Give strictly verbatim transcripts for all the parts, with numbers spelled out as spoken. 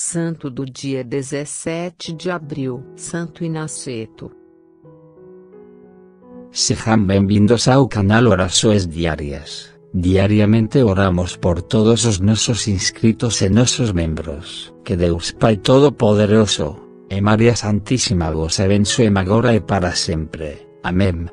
Santo do dia dezessete de abril, Santo Aniceto. Sejam bem-vindos ao canal Orações Diárias. Diariamente oramos por todos os nossos inscritos e nossos membros. Que Deus Pai Todo-Poderoso, e Maria Santíssima vos abençoe agora e para sempre. Amém.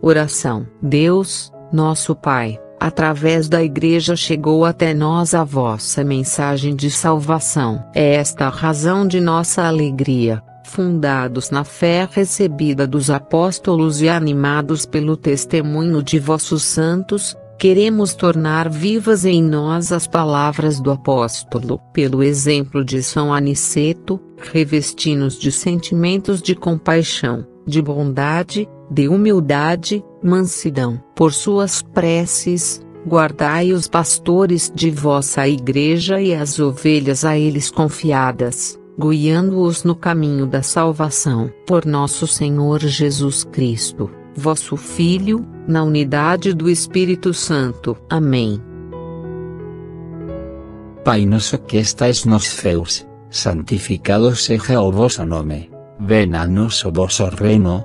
Oração. Deus, nosso Pai, através da Igreja chegou até nós a vossa mensagem de salvação. É esta a razão de nossa alegria, fundados na fé recebida dos apóstolos e animados pelo testemunho de vossos santos, queremos tornar vivas em nós as palavras do apóstolo. Pelo exemplo de São Aniceto, revesti-nos de sentimentos de compaixão, de bondade, de humildade, mansidão. Por suas preces, guardai os pastores de vossa Igreja e as ovelhas a eles confiadas, guiando-os no caminho da salvação. Por nosso Senhor Jesus Cristo, vosso Filho, na unidade do Espírito Santo. Amém. Pai nosso que estais nos céus, santificado seja o vosso nome. Venha a nós o vosso reino.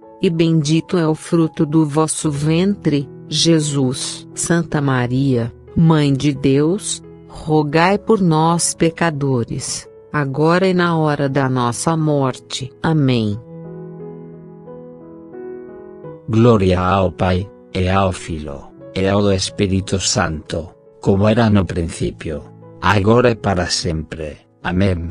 e bendito é o fruto do vosso ventre, Jesus. Santa Maria, Mãe de Deus, rogai por nós pecadores, agora e na hora da nossa morte. Amém. Glória ao Pai, e ao Filho, e ao Espírito Santo, como era no princípio, agora e para sempre. Amém.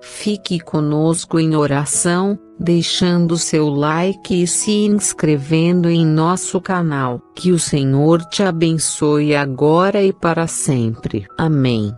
Fique conosco em oração, deixando seu like e se inscrevendo em nosso canal. Que o Senhor te abençoe agora e para sempre. Amém.